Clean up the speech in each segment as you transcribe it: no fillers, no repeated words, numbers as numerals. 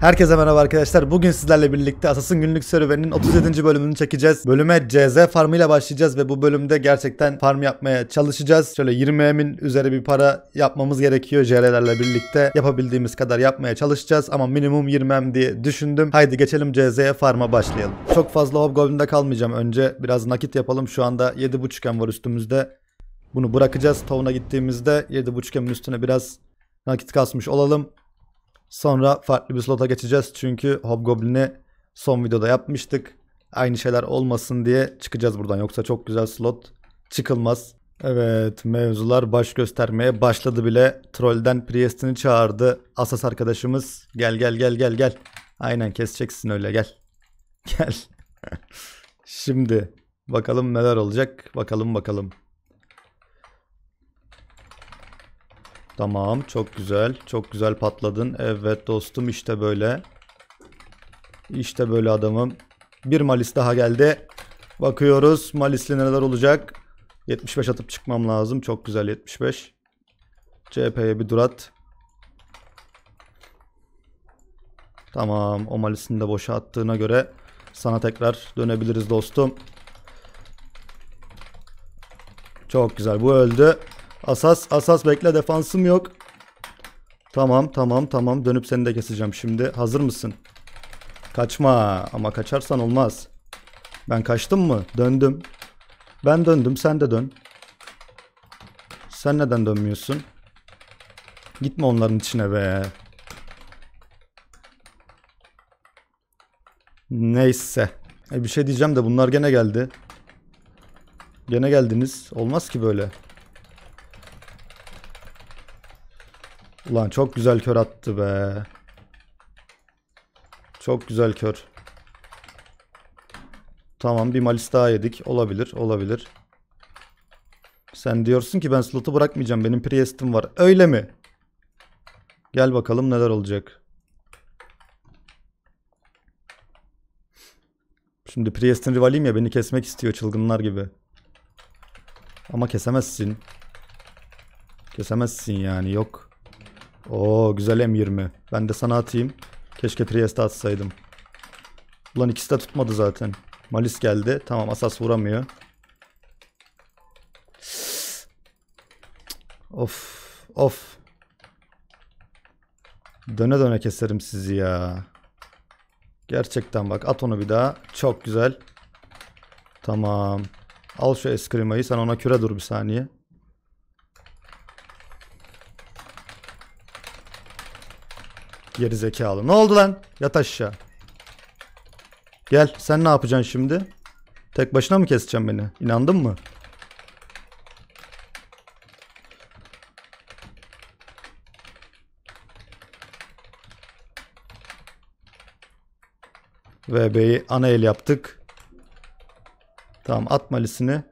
Herkese merhaba arkadaşlar. Bugün sizlerle birlikte ASASIN günlük serüveninin 37. bölümünü çekeceğiz. Bölüme CZ farmıyla başlayacağız ve bu bölümde gerçekten farm yapmaya çalışacağız. Şöyle 20.000'in üzeri bir para yapmamız gerekiyor. JR'lerle birlikte yapabildiğimiz kadar yapmaya çalışacağız ama minimum 20.000 diye düşündüm. Haydi geçelim CZ'ye, farma başlayalım. Çok fazla hobgoblin'de kalmayacağım. Önce biraz nakit yapalım. Şu anda 7.5M var üstümüzde. Bunu bırakacağız. Town'a gittiğimizde 7.5M'in üstüne biraz nakit kasmış olalım. Sonra farklı bir slota geçeceğiz çünkü hobgoblin'i son videoda yapmıştık. Aynı şeyler olmasın diye çıkacağız buradan, yoksa çok güzel slot çıkılmaz. Evet, mevzular baş göstermeye başladı bile. Troll'den priest'ini çağırdı asas arkadaşımız. Gel gel gel gel gel. Aynen, keseceksin öyle, gel. Gel. Şimdi bakalım neler olacak. Bakalım. Tamam, çok güzel patladın. Evet dostum, işte böyle adamım. Bir malis daha geldi. Bakıyoruz malisle neler olacak. 75 atıp çıkmam lazım. Çok güzel, 75. CHP'ye bir durat. Tamam, o malisini de boşa attığına göre sana tekrar dönebiliriz dostum. Çok güzel, bu öldü. Asas bekle, defansım yok. Tamam, dönüp seni de keseceğim şimdi. Hazır mısın? Kaçma, ama kaçarsan olmaz. Ben kaçtım mı? Döndüm. Ben döndüm, sen de dön. Sen neden dönmüyorsun? Gitme onların içine be. Neyse. Bir şey diyeceğim de bunlar gene geldi. Gene geldiniz. Olmaz ki böyle. Ulan çok güzel kör attı be. Çok güzel kör. Tamam, bir malis daha yedik. Olabilir. Sen diyorsun ki ben slotu bırakmayacağım. Benim priest'im var. Öyle mi? Gel bakalım neler olacak. Şimdi priest'in rivaliyim ya, beni kesmek istiyor çılgınlar gibi. Ama kesemezsin. Kesemezsin yani, yok. Oo, güzel M20. Ben de sana atayım. Keşke Priest'e atsaydım. Ulan ikisi de tutmadı zaten. Malis geldi. Tamam, asas vuramıyor. Of. Döne keserim sizi ya. Gerçekten bak, at onu bir daha. Çok güzel. Tamam. Al şu eskrimayı. Sen ona küre dur bir saniye. Geri zekalı. Ne oldu lan? Yat aşağı. Gel. Sen ne yapacaksın şimdi? Tek başına mı keseceksin beni? İnandın mı? VB'yi ana el yaptık. Tamam, at malisini.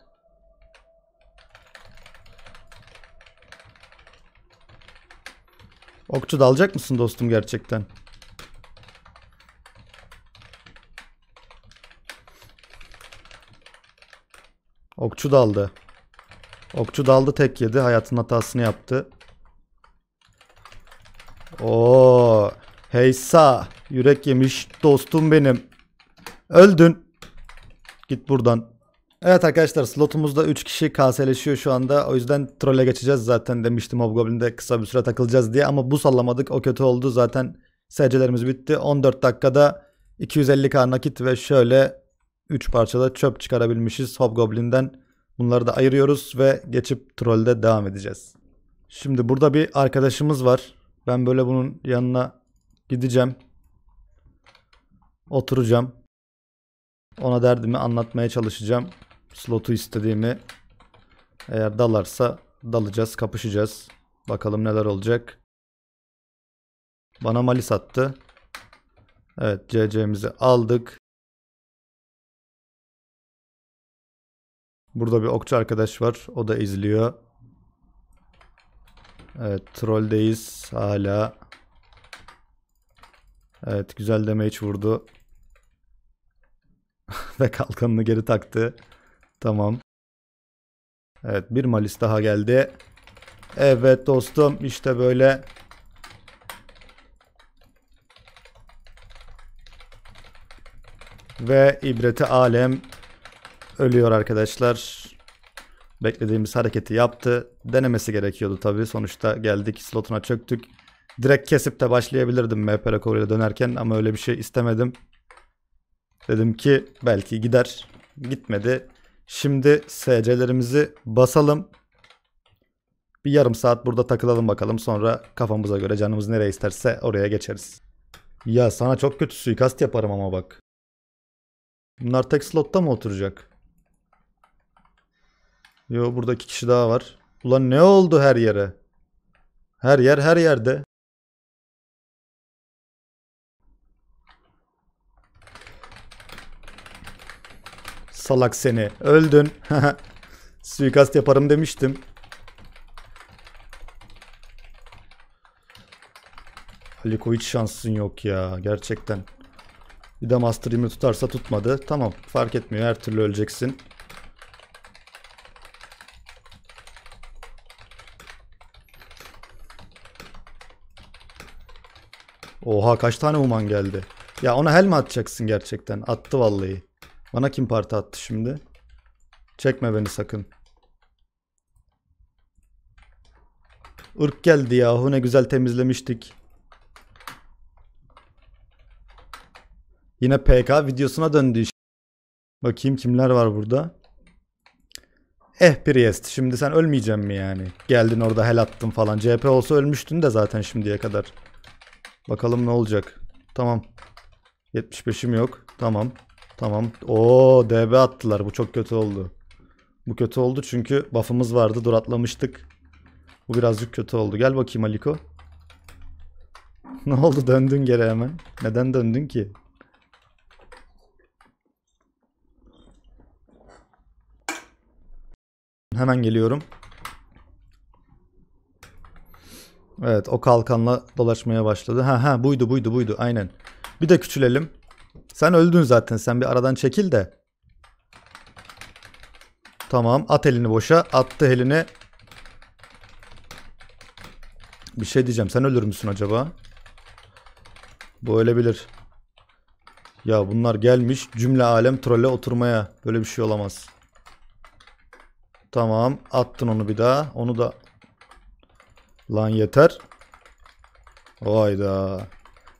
Okçu da alacak mısın dostum gerçekten? Okçu da aldı. Okçu da aldı, tek yedi. Hayatın hatasını yaptı. Oo, heysa. Yürek yemiş dostum benim. Öldün. Git buradan. Evet arkadaşlar, slotumuzda 3 kişi kaseleşiyor şu anda. O yüzden trolle geçeceğiz. Zaten demiştim hobgoblin'de kısa bir süre takılacağız diye ama bu sallamadık, o kötü oldu. Zaten SC'lerimiz bitti. 14 dakikada 250k nakit ve şöyle 3 parçada çöp çıkarabilmişiz hobgoblin'den. Bunları da ayırıyoruz ve geçip trollde devam edeceğiz. Şimdi burada bir arkadaşımız var. Ben böyle bunun yanına gideceğim. Oturacağım. Ona derdimi anlatmaya çalışacağım. Slotu istediğimi, eğer dalarsa dalacağız, kapışacağız. Bakalım neler olacak. Bana malis attı. Evet, CC'mizi aldık. Burada bir okçu arkadaş var. O da izliyor. Evet, trolldeyiz hala. Evet, güzel damage vurdu. Ve kalkanını geri taktı. Tamam. Evet, bir malis daha geldi. Evet dostum, işte böyle. Ve ibreti alem ölüyor arkadaşlar. Beklediğimiz hareketi yaptı. Denemesi gerekiyordu tabii. Sonuçta geldik, slotuna çöktük. Direkt kesip de başlayabilirdim MP rekoruyla dönerken ama öyle bir şey istemedim. Dedim ki belki gider. Gitmedi. Şimdi SC'lerimizi basalım. Bir yarım saat burada takılalım bakalım. Sonra kafamıza göre canımız nereye isterse oraya geçeriz. Ya sana çok kötü suikast yaparım ama bak. Bunlar tek slotta mı oturacak? Yo, burada iki kişi daha var. Ulan ne oldu her yere? Her yer her yerde. Salak seni. Öldün. Suikast yaparım demiştim. Aliko hiç şansın yok ya. Gerçekten. Bir de Master'imi tutarsa tutmadı. Tamam, fark etmiyor. Her türlü öleceksin. Oha, kaç tane uman geldi. Ya ona helm atacaksın gerçekten. Attı vallahi. Bana kim parti attı şimdi? Çekme beni sakın. Irk geldi yahu, ne güzel temizlemiştik. Yine PK videosuna döndü iş. Bakayım kimler var burada. Priest, şimdi sen ölmeyeceksin mi yani? Geldin orada hel attın falan. CHP olsa ölmüştün de zaten şimdiye kadar. Bakalım ne olacak. Tamam. 75'im yok. Tamam. Tamam. Oo, DB attılar. Bu çok kötü oldu. Bu kötü oldu çünkü buff'ımız vardı. Duratlamıştık. Bu birazcık kötü oldu. Gel bakayım Aliko. Ne oldu? Döndün geri hemen. Neden döndün ki? Hemen geliyorum. Evet, o kalkanla dolaşmaya başladı. Ha, buydu. Aynen. Bir de küçülelim. Sen öldün zaten. Sen bir aradan çekil de. Tamam. At elini boşa. Attı elini. Bir şey diyeceğim. Sen ölür müsün acaba? Bu ölebilir. Ya bunlar gelmiş cümle alem trolle oturmaya. Böyle bir şey olamaz. Tamam. Attın onu bir daha. Onu da... Lan yeter. Hayda.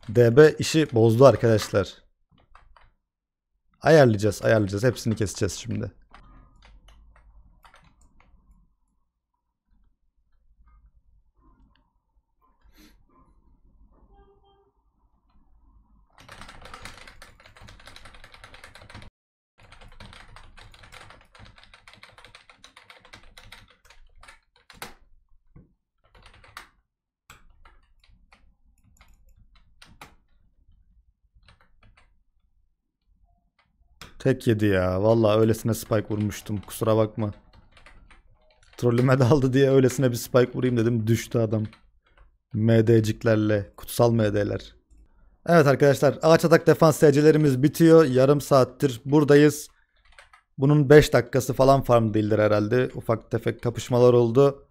DB işi bozdu arkadaşlar. Ayarlayacağız. Hepsini keseceğiz şimdi. Tek yedi ya. Vallahi öylesine spike vurmuştum. Kusura bakma. Trollüme daldı diye öylesine bir spike vurayım dedim. Düştü adam. MD'ciklerle. Kutsal MD'ler. Evet arkadaşlar. Ağaç atak defans SC'lerimiz bitiyor. Yarım saattir buradayız. Bunun 5 dakikası falan farm değildir herhalde. Ufak tefek kapışmalar oldu.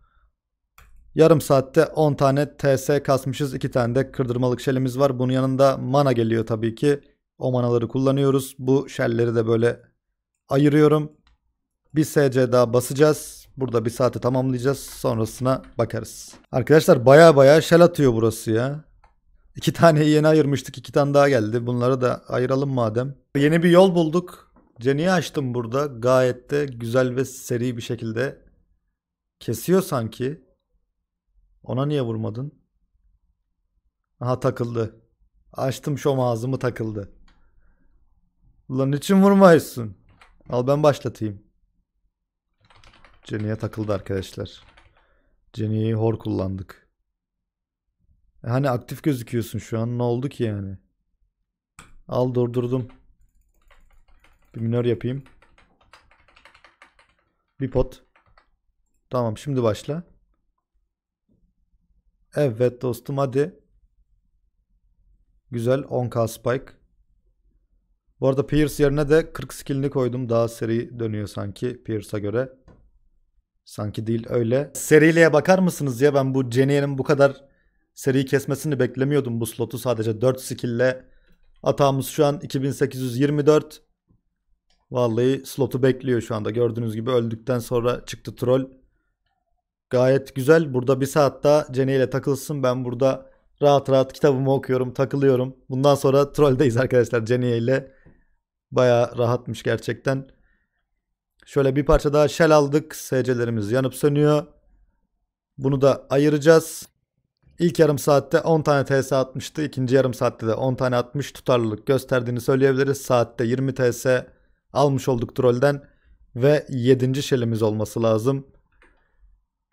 Yarım saatte 10 tane TS kasmışız. 2 tane de kırdırmalık şelimiz var. Bunun yanında mana geliyor tabii ki. O manaları kullanıyoruz. Bu şelleri de böyle ayırıyorum. Bir SC daha basacağız. Burada bir saati tamamlayacağız. Sonrasına bakarız. Arkadaşlar baya şel atıyor burası ya. 2 taneyi yeni ayırmıştık. 2 tane daha geldi. Bunları da ayıralım madem. Yeni bir yol bulduk. Jenny'i açtım burada. Gayet de güzel ve seri bir şekilde kesiyor sanki. Ona niye vurmadın? Aha, takıldı. Açtım şom ağzımı, takıldı. Ulan niçin vurmayısın? Al ben başlatayım. Jenny'e takıldı arkadaşlar. Jenny'yi hor kullandık. Hani aktif gözüküyorsun şu an. Ne oldu ki yani? Al, durdurdum. Bir minör yapayım. Bir pot. Tamam, şimdi başla. Evet dostum, hadi. Güzel. 10k spike. Bu arada Pierce yerine de 40 skill'ini koydum. Daha seri dönüyor sanki Pierce'a göre. Sanki değil, öyle. Seriliğe bakar mısınız ya? Ben bu Jenny'nin bu kadar seri kesmesini beklemiyordum bu slotu. Sadece 4 skill'le Atağımız şu an 2824. Vallahi slotu bekliyor şu anda. Gördüğünüz gibi öldükten sonra çıktı troll. Gayet güzel. Burada bir saat daha Jenny ile takılsın. Ben burada rahat rahat kitabımı okuyorum, takılıyorum. Bundan sonra trolldeyiz arkadaşlar Jenny ile. Bayağı rahatmış gerçekten. Şöyle bir parça daha shell aldık. SC'lerimiz yanıp sönüyor. Bunu da ayıracağız. İlk yarım saatte 10 tane TS atmıştı. İkinci yarım saatte de 10 tane atmış. Tutarlılık gösterdiğini söyleyebiliriz. Saatte 20 TS almış olduk trollden. Ve 7. shell'imiz olması lazım.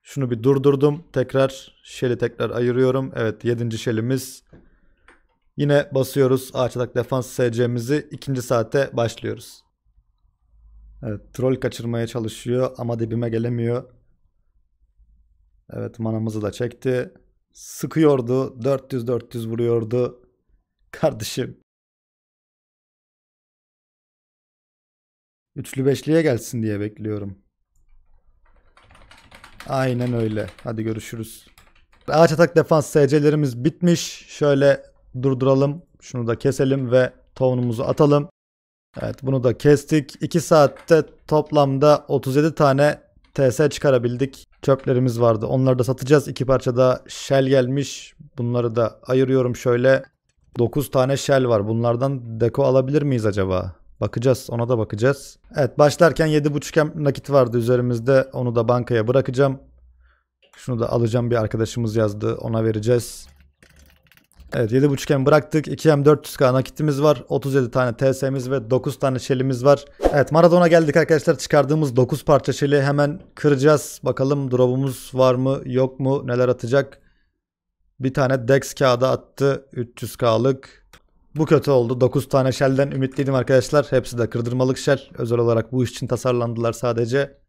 Şunu bir durdurdum. Tekrar shell'i tekrar ayırıyorum. Evet 7. shell'imiz. Yine basıyoruz. Ağaç atak defans SC'mizi. 2. saate başlıyoruz. Evet, troll kaçırmaya çalışıyor ama dibime gelemiyor. Evet, manamızı da çekti. Sıkıyordu. 400-400 vuruyordu. Kardeşim. Üçlü beşliye gelsin diye bekliyorum. Aynen öyle. Hadi görüşürüz. Ağaç atak defans SC'lerimiz bitmiş. Şöyle durduralım. Şunu da keselim ve tohumumuzu atalım. Evet, bunu da kestik. 2 saatte toplamda 37 tane TS çıkarabildik. Çöplerimiz vardı. Onları da satacağız. 2 parça da shell gelmiş. Bunları da ayırıyorum şöyle. 9 tane shell var. Bunlardan deko alabilir miyiz acaba? Bakacağız. Ona da bakacağız. Evet, başlarken 7,5 nakit vardı üzerimizde. Onu da bankaya bırakacağım. Şunu da alacağım. Bir arkadaşımız yazdı. Ona vereceğiz. Evet, 7,5M bıraktık. 2M 400K nakitimiz var. 37 tane TS'miz ve 9 tane shell'imiz var. Evet, Mastadon'a geldik arkadaşlar. Çıkardığımız 9 parça shell'i hemen kıracağız. Bakalım drop'umuz var mı yok mu? Neler atacak? Bir tane Dex kağıdı attı. 300K'lık. Bu kötü oldu. 9 tane shell'den ümitliydim arkadaşlar. Hepsi de kırdırmalık shell. Özel olarak bu iş için tasarlandılar sadece.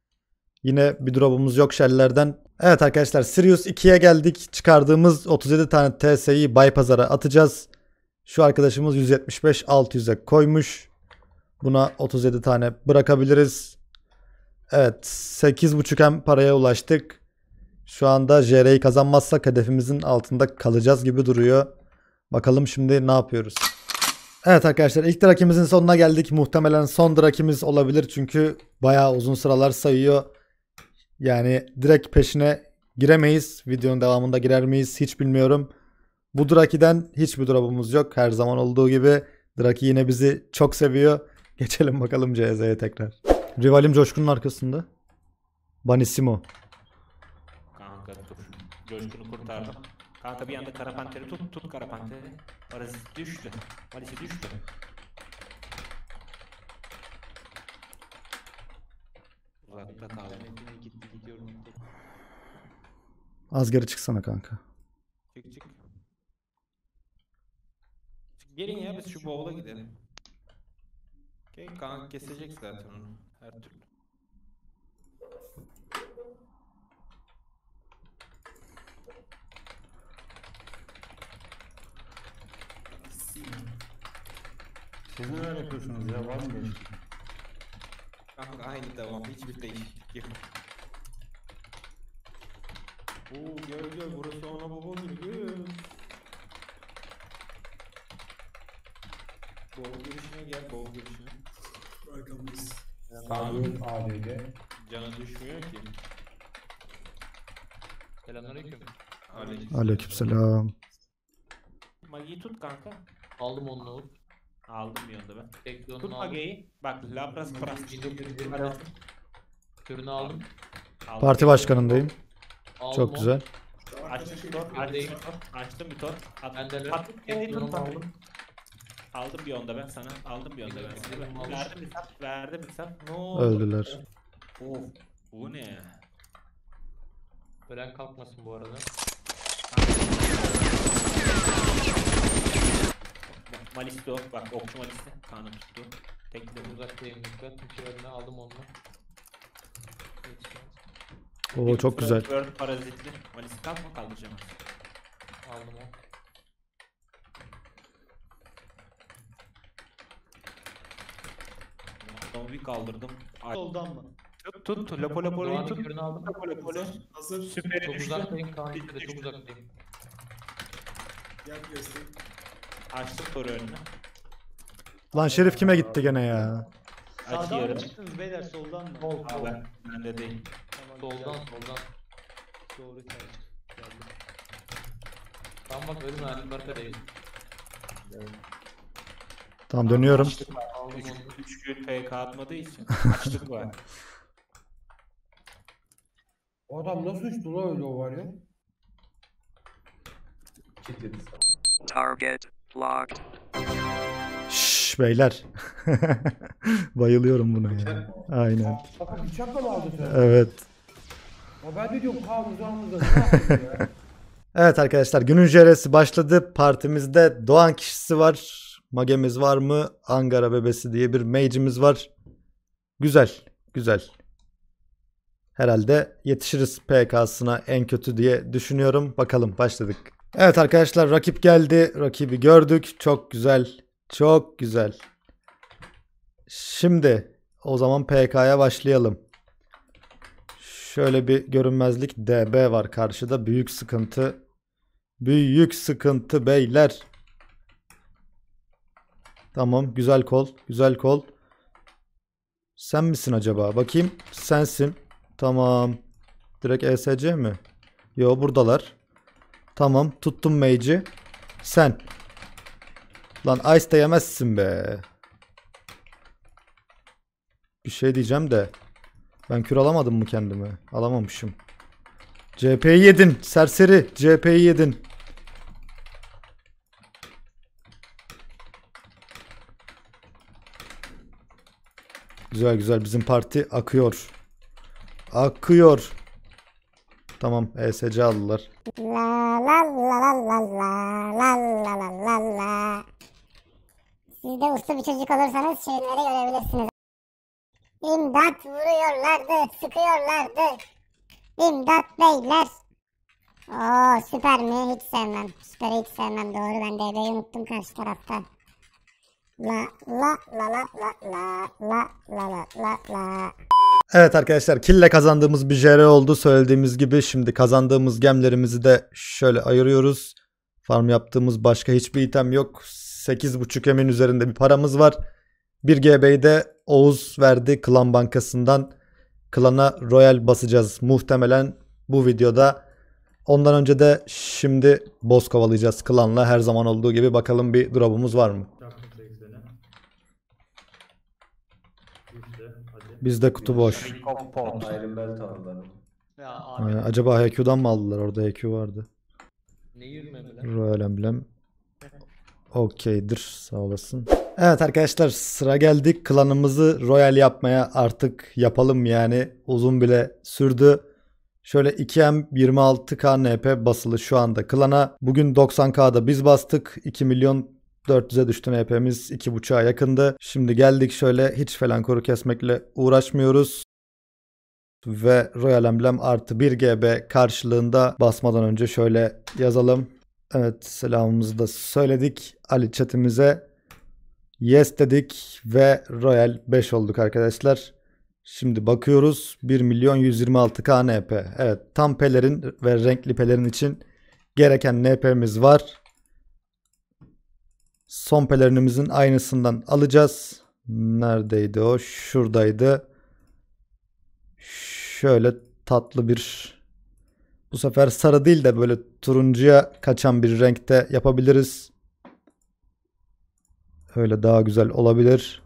Yine bir drop'umuz yok shell'lerden. Evet arkadaşlar, Sirius 2'ye geldik. Çıkardığımız 37 tane TS'yi Baypazar'a atacağız. Şu arkadaşımız 175-600'e koymuş. Buna 37 tane bırakabiliriz. Evet, 8,5M paraya ulaştık. Şu anda JR'yi kazanmazsak hedefimizin altında kalacağız gibi duruyor. Bakalım şimdi ne yapıyoruz? Evet arkadaşlar, ilk drakimizin sonuna geldik. Muhtemelen son drakimiz olabilir çünkü bayağı uzun sıralar sayıyor. Yani direkt peşine giremeyiz. Videonun devamında girer miyiz hiç bilmiyorum. Bu Draki'den hiçbir drop'umuz yok. Her zaman olduğu gibi Draki yine bizi çok seviyor. Geçelim bakalım CZ'ye tekrar. Rivalim Coşkun'un arkasında. Banissimo. Kanka dur. Coşkun'u kurtardım. Kanka bir anda kara panteri tut kara panteri. Parazit düştü. Parazit düştü. Az geri çıksana kanka. Çık. Gelin ya, biz şu bowl'a gidelim. Okay, kanka kesecek zaten onu her türlü. Siz neler yapıyorsunuz ya, var mı değişik? Kanka aynı devam, hiçbir değişiklik yok. Oo, gel burası ana baba gülü. Bol girişine gel, bol girişine. Arkamız. Sağlık AD'de. Canı düşmüyor ki. Selamünaleyküm. Aleykümselam. Magi'yi tut kanka. Aldım onu. Aldım bir anda ben. Tut Magi'yi. Bak Lapras Pras. Körünü aldım. Parti başkanındayım. Çok güzel. Açtım bir tor. Aldım bir onda ben sana. Aldım bir onda ben. Verdim bir sap. No. Öldüler. Oh. Bu ne? Ölen kalkmasın bu arada. Malisto bak, okçu Malisto. Kanım tuttu. Tek de uzaktayım lütfen. Çünkü aldım onu. Oo, çok güzel. Parazitli. Valisi kalkma, kaldıracağım. Aldım o. Zombi kaldırdım. Soldan mı? Tut. Lapo tut. Körünü aldım. Lapo. Hazır. Süper. Çok uzaktayım. Kaan işte de çok uzaktayım. Gel göstereyim. Açtık toru önüne. Lan Şerif kime gitti gene ya? Sağdan mı çıktınız beyler, soldan mı? Aa, ben de değil. Tamam, soldan. Doğru tercih. Tamam bak, ölüm halim barka değil. Tamam, dönüyorum. 3 gün PK atmadığı için açtık var. O adam nasıl uçtu la öyle, o var ya? Kitleriz. Target locked. Şşş beyler. Bayılıyorum buna ya. Aynen. Bakın uçakla mı aldın sen? Evet. Ben de diyorum kavuzağımızda. Evet arkadaşlar, günün JR'si başladı. Partimizde Doğan kişisi var. Magemiz var mı? Angara bebesi diye bir mage'imiz var. Güzel. Güzel. Herhalde yetişiriz PK'sına en kötü diye düşünüyorum. Bakalım, başladık. Evet arkadaşlar, rakip geldi. Rakibi gördük. Çok güzel. Çok güzel. Şimdi o zaman PK'ya başlayalım. Şöyle bir görünmezlik DB var karşıda. Büyük sıkıntı. Büyük sıkıntı beyler. Tamam, güzel kol, güzel kol. Sen misin acaba? Bakayım, sensin. Tamam. Direkt ESC mi? Yo, buradalar. Tamam, tuttum mage'i. Sen. Lan ice de yemezsin be. Bir şey diyeceğim de. Ben kür alamadım mı kendimi? Alamamışım. CP'yi yedin serseri. CP'yi yedin. Güzel güzel, bizim parti akıyor. Akıyor. Tamam, ESC aldılar. Siz de uslu bir çocuk olursanız şeyleri görebilirsiniz. İmdat, vuruyorlardı, sıkıyorlardı. İmdat beyler. Oo, süper mi? Hiç sevmem. Süperi hiç sevmem, doğru, ben de DB'yi unuttum karşı tarafta. La la la la la la la la la la. Evet arkadaşlar, kille kazandığımız bir JR oldu söylediğimiz gibi. Şimdi kazandığımız gemlerimizi de şöyle ayırıyoruz. Farm yaptığımız başka hiçbir item yok. 8.5 emin üzerinde bir paramız var. 1 GB'yi de Oğuz verdi Klan Bankası'ndan. Klana Royal basacağız muhtemelen bu videoda. Ondan önce de şimdi boss kovalayacağız Klan'la her zaman olduğu gibi. Bakalım bir drop'umuz var mı? Bizde kutu boş. Acaba HQ'dan mı aldılar? Orada HQ vardı. Royal Emblem. Okeydir. Sağ olasın. Evet arkadaşlar, sıra geldik. Klanımızı Royal yapmaya, artık yapalım yani. Uzun bile sürdü. Şöyle 2M 26k NP basılı şu anda klana. Bugün 90k'da biz bastık. 2 milyon 400'e düştü NP'miz, 2.5'a yakındı. Şimdi geldik şöyle, hiç falan koru kesmekle uğraşmıyoruz. Ve Royal Emblem artı 1 GB karşılığında basmadan önce şöyle yazalım. Evet, selamımızı da söyledik. Ali chatimize yes dedik ve Royal 5 olduk arkadaşlar. Şimdi bakıyoruz, 1.126k NP. Evet, tam pelerin ve renkli pelerin için gereken NP'miz var. Son pelerinimizin aynısından alacağız. Neredeydi o? Şuradaydı. Şöyle tatlı bir, bu sefer sarı değil de böyle turuncuya kaçan bir renkte yapabiliriz. Öyle daha güzel olabilir.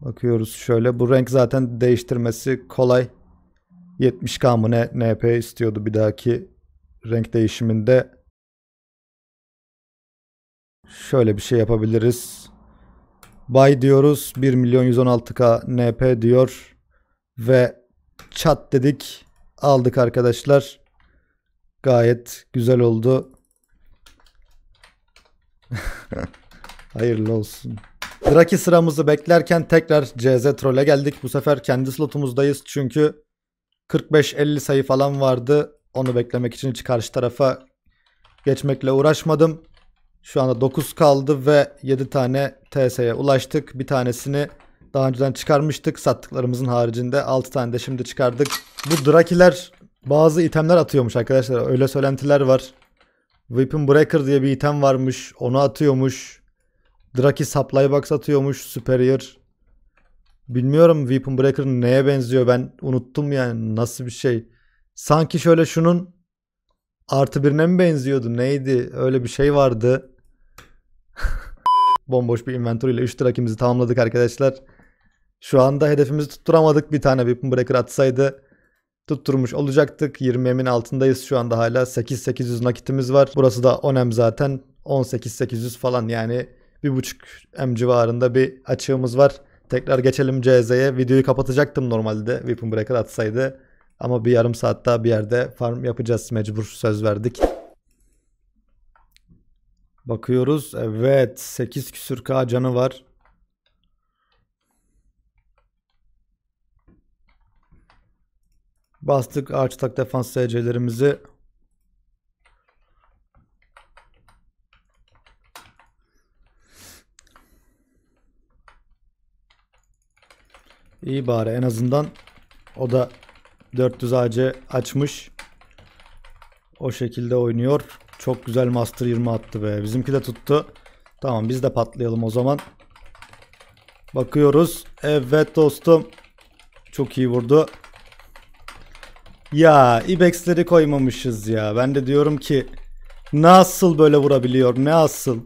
Bakıyoruz şöyle. Bu renk zaten değiştirmesi kolay. 70k mı ne NP istiyordu bir dahaki renk değişiminde. Şöyle bir şey yapabiliriz. Buy diyoruz. 1.116k NP diyor. Ve chat dedik. Aldık arkadaşlar. Gayet güzel oldu. Hayırlı olsun. Draki sıramızı beklerken tekrar CZ Troll'e geldik. Bu sefer kendi slotumuzdayız. Çünkü 45-50 sayı falan vardı. Onu beklemek için hiç karşı tarafa geçmekle uğraşmadım. Şu anda 9 kaldı ve 7 tane TS'ye ulaştık. Bir tanesini daha önceden çıkarmıştık. Sattıklarımızın haricinde 6 tane de şimdi çıkardık. Bu Drakiler bazı itemler atıyormuş arkadaşlar. Öyle söylentiler var. Weapon Breaker diye bir item varmış. Onu atıyormuş. Draki supply box atıyormuş. Superior. Bilmiyorum Weapon Breaker neye benziyor. Ben unuttum yani. Nasıl bir şey. Sanki şöyle şunun +1'ine mi benziyordu? Neydi? Öyle bir şey vardı. Bomboş bir inventory ile 3 drakimizi tamamladık arkadaşlar. Şu anda hedefimizi tutturamadık. Bir tane Weapon Breaker atsaydı tutturmuş olacaktık. 20'in altındayız şu anda hala. 8.800 nakitimiz var. Burası da 10M zaten. 18.800 falan yani. 1.5M civarında bir açığımız var. Tekrar geçelim CZ'ye. Videoyu kapatacaktım normalde Weapon Breaker atsaydı. Ama bir yarım saat daha bir yerde farm yapacağız. Mecbur, söz verdik. Bakıyoruz. Evet. 8 küsür K canı var. Bastık ağaç tak defans SC'lerimizi. İyi bari en azından o da 400 AC açmış. O şekilde oynuyor. Çok güzel master 20 attı be. Bizimki de tuttu. Tamam biz de patlayalım o zaman. Bakıyoruz. Evet dostum. Çok iyi vurdu. Ya ibex'leri koymamışız ya. Ben de diyorum ki nasıl böyle vurabiliyor? Ne asıl?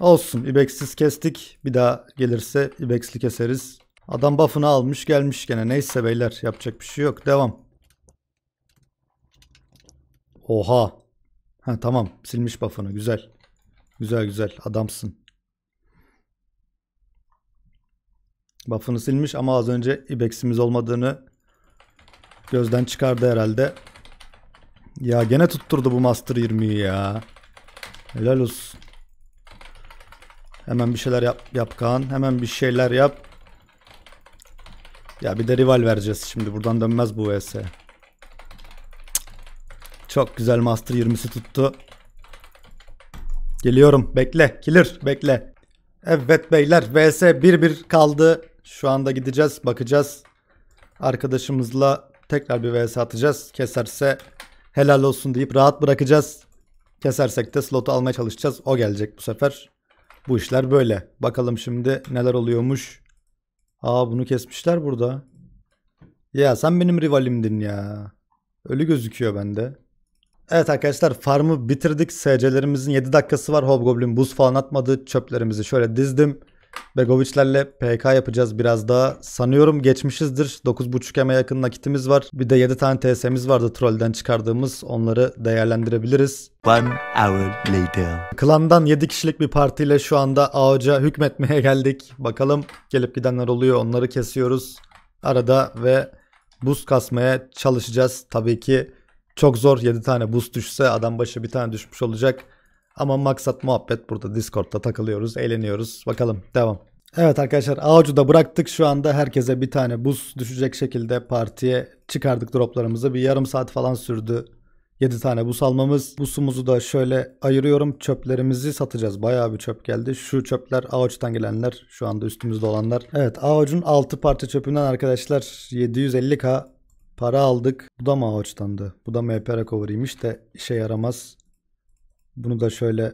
Olsun. İbex'siz kestik. Bir daha gelirse ibex'li keseriz. Adam buff'ını almış gelmiş gene. Neyse beyler yapacak bir şey yok. Devam. Oha. Ha tamam. Silmiş buff'ını. Güzel. Güzel güzel. Adamsın. Buff'ını silmiş ama az önce ibex'imiz olmadığını gözden çıkardı herhalde. Ya gene tutturdu bu Master 20'yi ya. Helal olsun. Hemen bir şeyler yap Kaan. Hemen bir şeyler yap. Ya bir de rival vereceğiz şimdi. Buradan dönmez bu vs. Çok güzel Master 20'si tuttu. Geliyorum. Bekle. Killer. Bekle. Evet beyler. Vs 1-1 kaldı. Şu anda gideceğiz. Bakacağız. Arkadaşımızla tekrar bir vs atacağız. Keserse helal olsun deyip rahat bırakacağız. Kesersek de slotu almaya çalışacağız. O gelecek bu sefer. Bu işler böyle. Bakalım şimdi neler oluyormuş. Aa bunu kesmişler burada. Ya sen benim rivalimdin ya. Ölü gözüküyor bende. Evet arkadaşlar farmı bitirdik. SC'lerimizin 7 dakikası var. Hobgoblin buz falan atmadı. Çöplerimizi şöyle dizdim. Begoviçlerle PK yapacağız biraz daha. Sanıyorum geçmişizdir. 9.5M'e yakın nakitimiz var. Bir de 7 tane TS'miz vardı trollden çıkardığımız. Onları değerlendirebiliriz. 1 hour later. Klandan 7 kişilik bir partiyle şu anda Aoc'a hükmetmeye geldik. Bakalım gelip gidenler oluyor. Onları kesiyoruz arada ve boost kasmaya çalışacağız. Tabii ki çok zor 7 tane boost düşse adam başı bir tane düşmüş olacak. Ama maksat muhabbet burada. Discord'da takılıyoruz, eğleniyoruz. Bakalım devam. Evet arkadaşlar Aoc'u da bıraktık. Şu anda herkese bir tane buz düşecek şekilde partiye çıkardık droplarımızı. Bir yarım saat falan sürdü. 7 tane buz almamız. Buzumuzu da şöyle ayırıyorum. Çöplerimizi satacağız. Bayağı bir çöp geldi. Şu çöpler Aoc'tan gelenler. Şu anda üstümüzde olanlar. Evet Aoc'un 6 parça çöpünden arkadaşlar 750K para aldık. Bu da mı Aoc'tandı? Bu da MP recovery'miş de işe yaramaz. Bunu da şöyle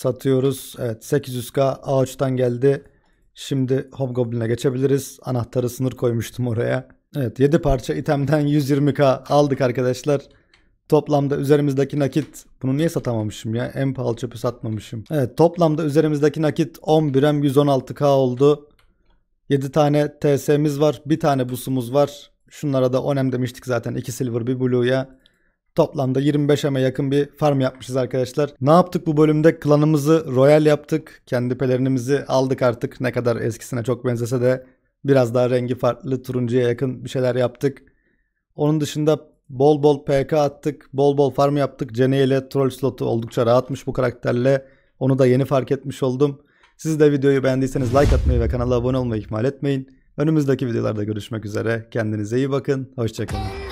satıyoruz. Evet 800K Aoc'tan geldi. Şimdi Hobgoblin'e geçebiliriz. Anahtarı sınır koymuştum oraya. Evet 7 parça itemden 120K aldık arkadaşlar. Toplamda üzerimizdeki nakit. Bunu niye satamamışım ya? En pahalı çöpü satmamışım. Evet toplamda üzerimizdeki nakit 11M 116K oldu. 7 tane TS'miz var. Bir tane busumuz var. Şunlara da 10M demiştik zaten. 2 silver bir blue'ya. Toplamda 25M'e yakın bir farm yapmışız arkadaşlar. Ne yaptık bu bölümde? Klanımızı royal yaptık. Kendi pelerinimizi aldık artık. Ne kadar eskisine çok benzese de biraz daha rengi farklı turuncuya yakın bir şeyler yaptık. Onun dışında bol bol PK attık. Bol bol farm yaptık. Jenny ile troll slotu oldukça rahatmış bu karakterle. Onu da yeni fark etmiş oldum. Siz de videoyu beğendiyseniz like atmayı ve kanala abone olmayı ihmal etmeyin. Önümüzdeki videolarda görüşmek üzere. Kendinize iyi bakın. Hoşçakalın.